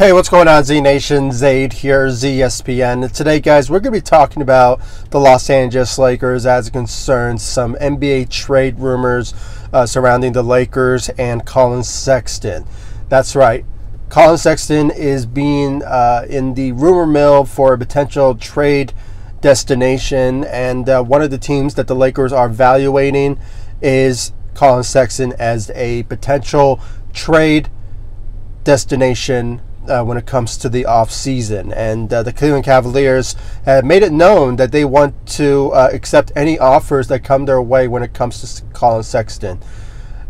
Hey, what's going on, Z Nation? Zaid here, ZSPN. Today, guys, we're going to be talking about the Los Angeles Lakers as it concerns some NBA trade rumors surrounding the Lakers and Collin Sexton. That's right. Collin Sexton is being in the rumor mill for a potential trade destination, and one of the teams that the Lakers are evaluating is Collin Sexton as a potential trade destination when it comes to the offseason. And the Cleveland Cavaliers have made it known that they want to accept any offers that come their way when it comes to Collin Sexton.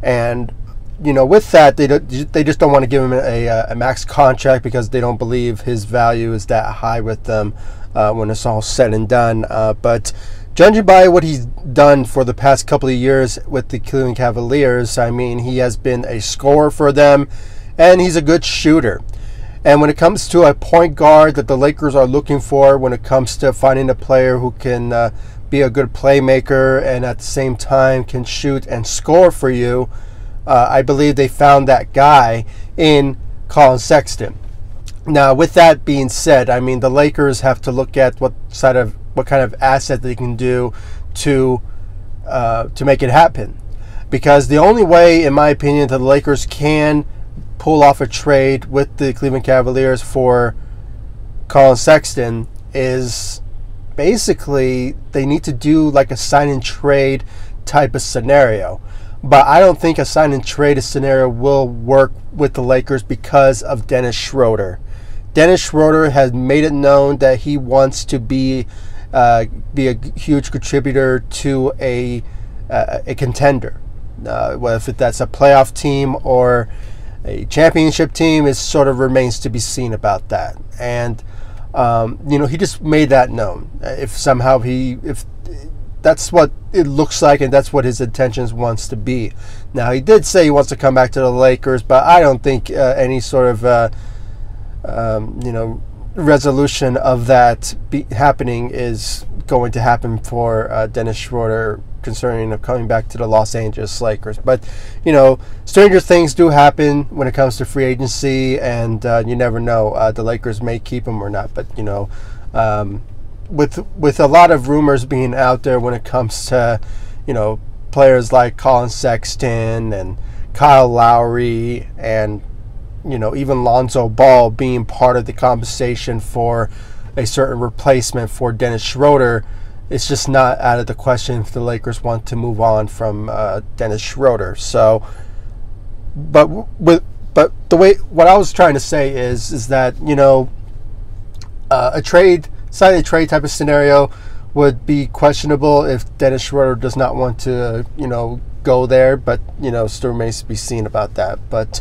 And, you know, with that, they just don't want to give him a max contract because they don't believe his value is that high with them when it's all said and done. But judging by what he's done for the past couple of years with the Cleveland Cavaliers, I mean, he has been a scorer for them, and he's a good shooter. And when it comes to a point guard that the Lakers are looking for, when it comes to finding a player who can be a good playmaker and at the same time can shoot and score for you, I believe they found that guy in Collin Sexton. Now, with that being said, I mean, the Lakers have to look at what kind of asset they can do to make it happen, because the only way, in my opinion, that the Lakers can pull off a trade with the Cleveland Cavaliers for Collin Sexton is basically they need to do like a sign and trade type of scenario. But I don't think a sign and trade scenario will work with the Lakers because of Dennis Schröder. Dennis Schröder has made it known that he wants to be a huge contributor to a contender, whether that's a playoff team or a championship team. It sort of remains to be seen about that. And you know, he just made that known. If that's what it looks like and that's what his intentions wants to be. Now, he did say he wants to come back to the Lakers, but I don't think any sort of you know, resolution of that happening is going to happen for Dennis Schröder concerning coming back to the Los Angeles Lakers. But, you know, stranger things do happen when it comes to free agency, and you never know. The Lakers may keep him or not. But, you know, with a lot of rumors being out there when it comes to, you know, players like Collin Sexton and Kyle Lowry and, you know, even Lonzo Ball being part of the conversation for a certain replacement for Dennis Schröder, it's just not out of the question if the Lakers want to move on from Dennis Schröder. So, but the way, what I was trying to say is that, you know, a trade, signing a trade type of scenario would be questionable if Dennis Schröder does not want to, you know, go there. But, you know, still remains to be seen about that. But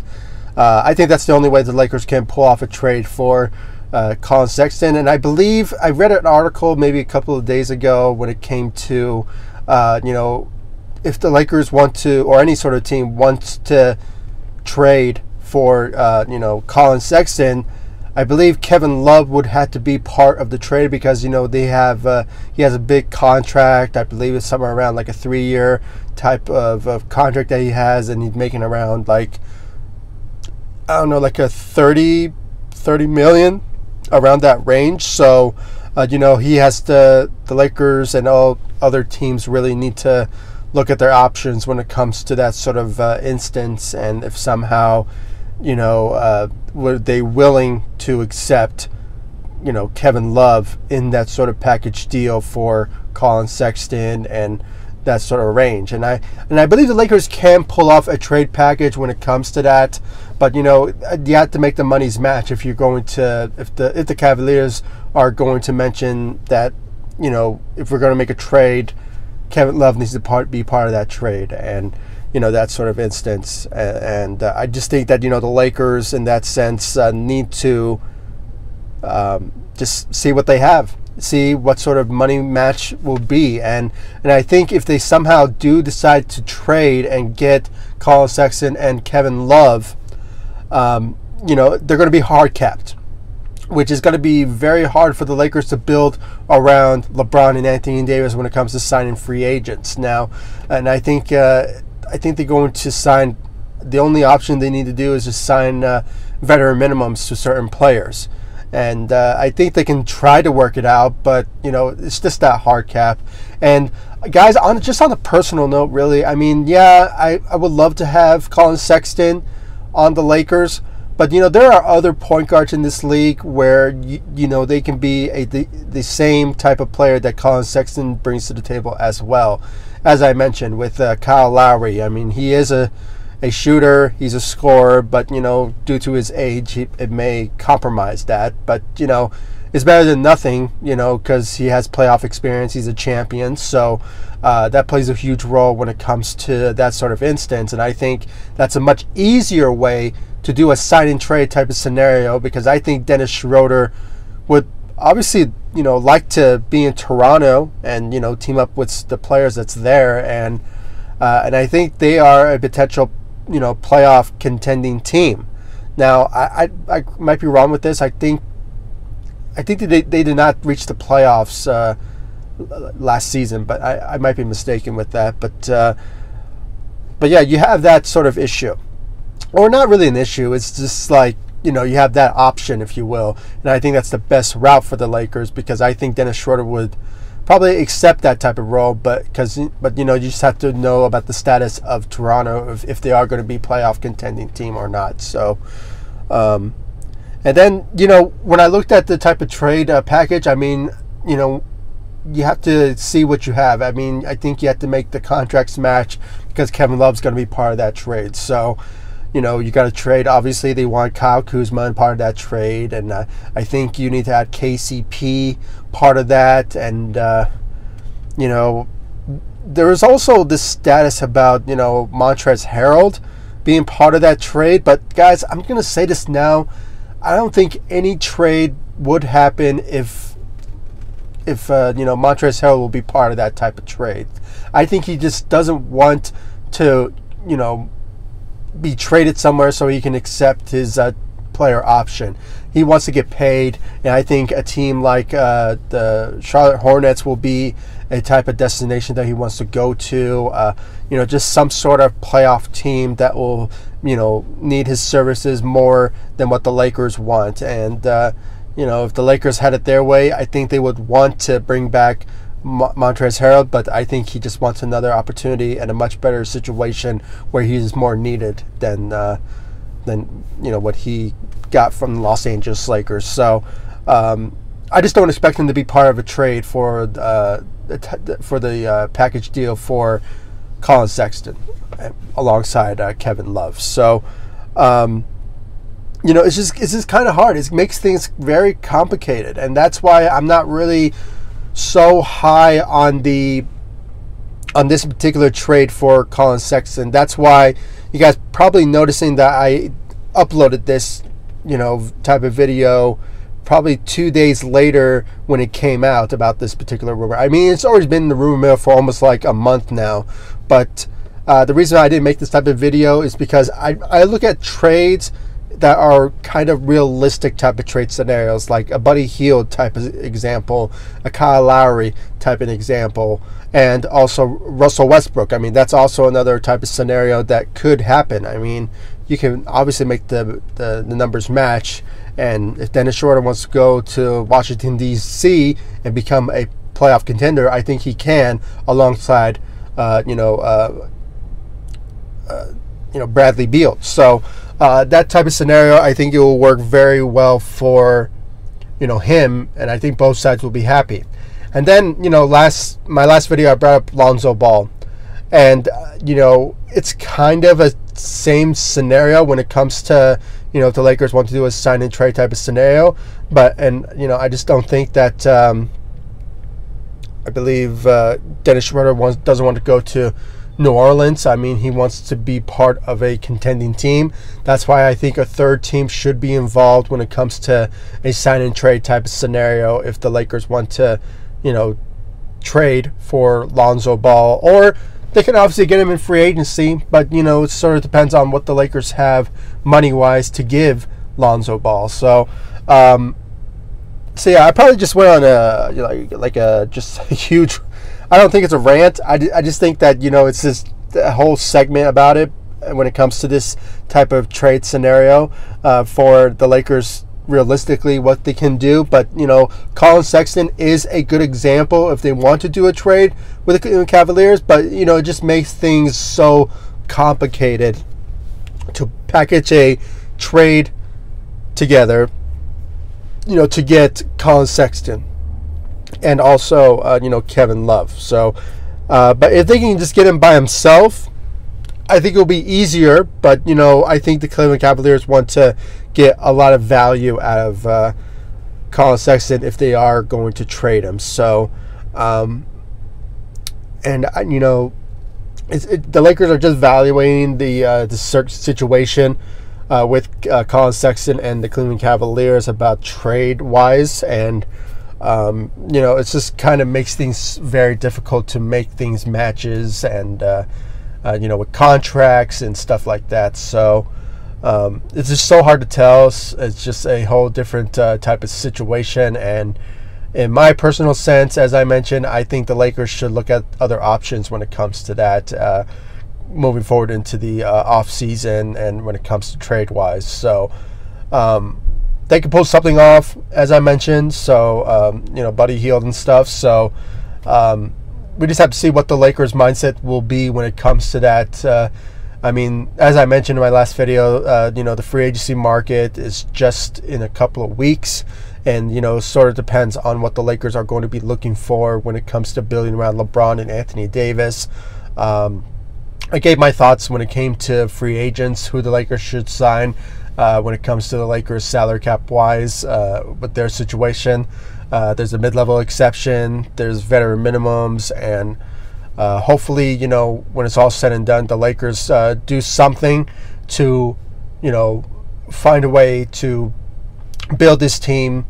I think that's the only way the Lakers can pull off a trade for Collin Sexton. And I believe I read an article maybe a couple of days ago when it came to, you know, if the Lakers want to, or any sort of team wants to trade for, you know, Collin Sexton, I believe Kevin Love would have to be part of the trade because, you know, they have he has a big contract. I believe it's somewhere around like a 3-year type of contract that he has, and he's making around like, I don't know, like a 30 million, around that range. So, you know, he has to, the Lakers and all other teams really need to look at their options when it comes to that sort of instance. And if somehow, you know, were they willing to accept, you know, Kevin Love in that sort of package deal for Collin Sexton and that sort of range. And I believe the Lakers can pull off a trade package when it comes to that, but, you know, you have to make the monies match if you're going to, if the Cavaliers are going to mention that, you know, if we're going to make a trade, Kevin Love needs to be part of that trade, and, you know, that sort of instance. And I just think that, you know, the Lakers in that sense need to just see what they have, see what sort of money match will be. And I think if they somehow do decide to trade and get Collin Sexton and Kevin Love, you know, they're going to be hard capped, which is going to be very hard for the Lakers to build around LeBron and Anthony Davis when it comes to signing free agents now. And I think they're going to sign, the only option they need to do is just sign veteran minimums to certain players. And I think they can try to work it out, but, you know, it's just that hard cap. And, guys, just on a personal note, really, I mean, yeah, I would love to have Collin Sexton on the Lakers. But, you know, there are other point guards in this league where, you know, they can be the same type of player that Collin Sexton brings to the table as well. As I mentioned, with Kyle Lowry, I mean, he is a shooter, he's a scorer, but, you know, due to his age, it may compromise that. But, you know, it's better than nothing, you know, because he has playoff experience, he's a champion, so that plays a huge role when it comes to that sort of instance. And I think that's a much easier way to do a sign and trade type of scenario, because I think Dennis Schröder would obviously, you know, like to be in Toronto and, you know, team up with the players that's there, and I think they are a potential, you know, playoff contending team. Now, I might be wrong with this. I think that they did not reach the playoffs last season, but I might be mistaken with that. But yeah, you have that sort of issue. Or not really an issue, it's just like, you know, you have that option, if you will. And I think that's the best route for the Lakers, because I think Dennis Schröder would probably accept that type of role, but you know, you just have to know about the status of Toronto, if they are going to be playoff contending team or not. So, and then, you know, when I looked at the type of trade package, I mean, you know, you have to see what you have. I mean, I think you have to make the contracts match, because Kevin Love's going to be part of that trade. So, you know, you got to trade. Obviously, they want Kyle Kuzma in part of that trade, and I think you need to add KCP part of that. And you know, there is also this status about, you know, Montrezl Harrell being part of that trade. But guys, I'm gonna say this now: I don't think any trade would happen if you know, Montrezl Harrell will be part of that type of trade. I think he just doesn't want to, you know, be traded somewhere so he can accept his player option. He wants to get paid, and I think a team like the Charlotte Hornets will be a type of destination that he wants to go to. You know, just some sort of playoff team that will, you know, need his services more than what the Lakers want. And you know, if the Lakers had it their way, I think they would want to bring back Montrezl Harrell, but I think he just wants another opportunity and a much better situation where he's more needed than you know, what he got from the Los Angeles Lakers. So I just don't expect him to be part of a trade for the package deal for Collin Sexton alongside Kevin Love. So you know, it's just kind of hard. It makes things very complicated, and that's why I'm not really so high on this particular trade for Collin Sexton. That's why you guys probably noticing that I uploaded this, you know, type of video probably 2 days later when it came out about this particular rumor. I mean, it's always been in the rumor mill for almost like a month now, but the reason I didn't make this type of video is because I look at trades that are kind of realistic type of trade scenarios, like a Buddy Hield type of example, a Kyle Lowry type of example, and also Russell Westbrook. I mean, that's also another type of scenario that could happen. I mean, you can obviously make the numbers match, and if Dennis Schröder wants to go to Washington, D.C. and become a playoff contender, I think he can, alongside, you know, Bradley Beal. So that type of scenario, I think it will work very well for, you know, him, and I think both sides will be happy. And then, you know, my last video I brought up Lonzo Ball, and you know, it's kind of a same scenario when it comes to, you know, if the Lakers want to do a sign and trade type of scenario, and you know, I just don't think that I believe Dennis Schröder doesn't want to go to New Orleans. I mean, he wants to be part of a contending team. That's why I think a third team should be involved when it comes to a sign and trade type of scenario if the Lakers want to, you know, trade for Lonzo Ball. Or they can obviously get him in free agency, but, you know, it sort of depends on what the Lakers have money-wise to give Lonzo Ball. So, so yeah, I probably just went on a, you know, like a just a huge, I don't think it's a rant. I just think that, you know, it's this whole segment about it when it comes to this type of trade scenario for the Lakers, realistically what they can do. But, you know, Collin Sexton is a good example if they want to do a trade with the Cavaliers. But, you know, it just makes things so complicated to package a trade together, you know, to get Collin Sexton and also, you know, Kevin Love. So, but if they can just get him by himself, I think it'll be easier. But, you know, I think the Cleveland Cavaliers want to get a lot of value out of Collin Sexton if they are going to trade him. So, and, you know, the Lakers are just evaluating the situation with Collin Sexton and the Cleveland Cavaliers about trade-wise. And, you know, it just kind of makes things very difficult to make things matches and, you know, with contracts and stuff like that. So it's just so hard to tell. It's just a whole different type of situation. And in my personal sense, as I mentioned, I think the Lakers should look at other options when it comes to that moving forward into the offseason and when it comes to trade-wise. So they could pull something off, as I mentioned. So, you know, Buddy Hield and stuff. So we just have to see what the Lakers' mindset will be when it comes to that. I mean, as I mentioned in my last video, you know, the free agency market is just in a couple of weeks. And, you know, sort of depends on what the Lakers are going to be looking for when it comes to building around LeBron and Anthony Davis. I gave my thoughts when it came to free agents, who the Lakers should sign when it comes to the Lakers salary cap-wise with their situation. There's a mid-level exception. There's veteran minimums. And hopefully, you know, when it's all said and done, the Lakers do something to, you know, find a way to build this team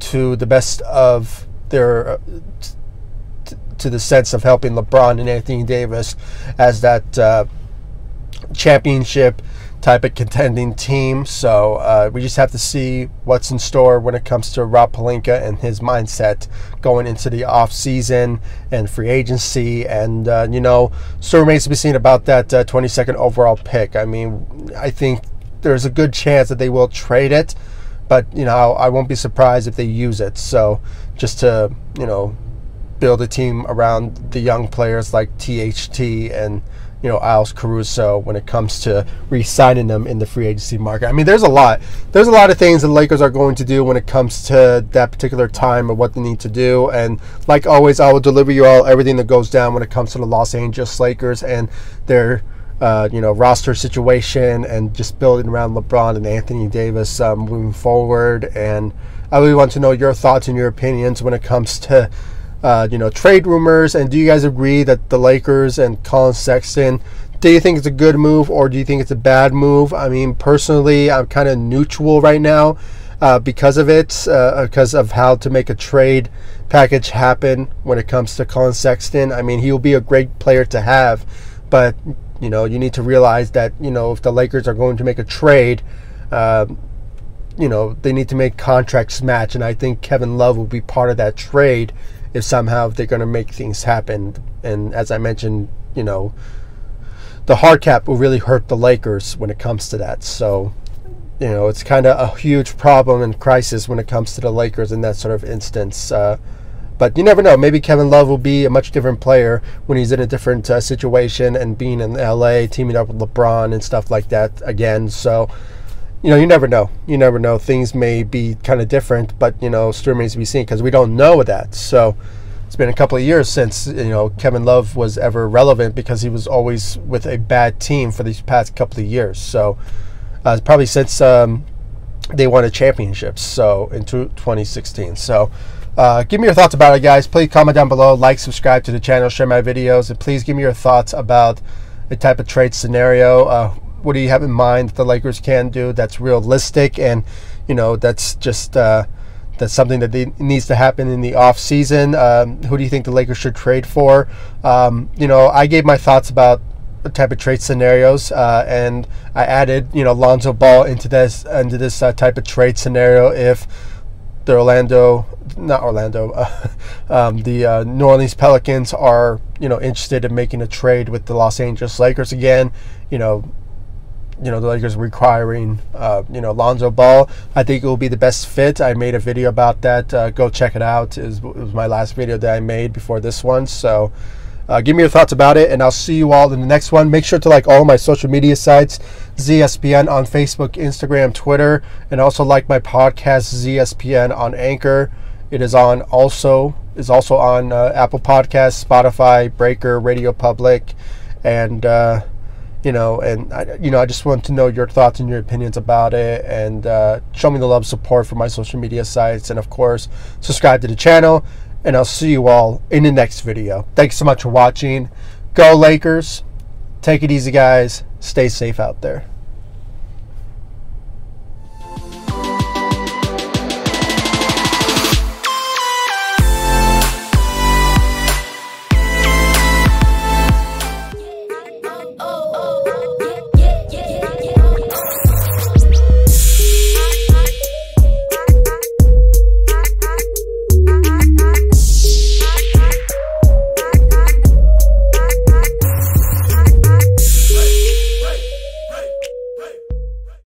to the best of their to the sense of helping LeBron and Anthony Davis as that championship type of contending team. So we just have to see what's in store when it comes to Rob Pelinka and his mindset going into the offseason and free agency. And, you know, still remains to be seen about that 22nd overall pick. I mean, I think there's a good chance that they will trade it. But, you know, I won't be surprised if they use it. So just to, you know, build a team around the young players like THT and, you know, Alex Caruso when it comes to re-signing them in the free agency market. I mean, there's a lot. There's a lot of things the Lakers are going to do when it comes to that particular time of what they need to do. And like always, I will deliver you all everything that goes down when it comes to the Los Angeles Lakers and their you know, roster situation and just building around LeBron and Anthony Davis moving forward. And I really want to know your thoughts and your opinions when it comes to, you know, trade rumors. And do you guys agree that the Lakers and Collin Sexton, do you think it's a good move or do you think it's a bad move? I mean, personally, I'm kind of neutral right now because of it, because of how to make a trade package happen when it comes to Collin Sexton. I mean, he'll be a great player to have, but you know, you need to realize that, you know, if the Lakers are going to make a trade, you know, they need to make contracts match. And I think Kevin Love will be part of that trade if somehow they're going to make things happen. And as I mentioned, you know, the hard cap will really hurt the Lakers when it comes to that. So, you know, it's kind of a huge problem and crisis when it comes to the Lakers in that sort of instance. But you never know. Maybe Kevin Love will be a much different player when he's in a different situation and being in LA, teaming up with LeBron and stuff like that again. So, you know, you never know. You never know. Things may be kind of different, but, you know, still remains to be seen because we don't know that. So it's been a couple of years since, you know, Kevin Love was ever relevant because he was always with a bad team for these past couple of years. So probably since they won a championship, so in 2016. So give me your thoughts about it, guys. Please comment down below, like, subscribe to the channel, share my videos, and please give me your thoughts about the type of trade scenario. What do you have in mind that the Lakers can do that's realistic and, you know, that's just that's something that needs to happen in the offseason? Who do you think the Lakers should trade for? You know, I gave my thoughts about the type of trade scenarios and I added, you know, Lonzo Ball into this type of trade scenario if the New Orleans Pelicans are, you know, interested in making a trade with the Los Angeles Lakers again. You know, the Lakers requiring, Lonzo Ball. I think it will be the best fit. I made a video about that. Go check it out. It was my last video that I made before this one. So give me your thoughts about it, and I'll see you all in the next one. Make sure to like all my social media sites, ZSPN on Facebook, Instagram, Twitter, and also like my podcast, ZSPN on Anchor. It is on also on Apple Podcasts, Spotify, Breaker, Radio Public, and I just want to know your thoughts and your opinions about it, and show me the love, support for my social media sites, and of course subscribe to the channel. And I'll see you all in the next video. Thanks so much for watching. Go Lakers. Take it easy, guys. Stay safe out there.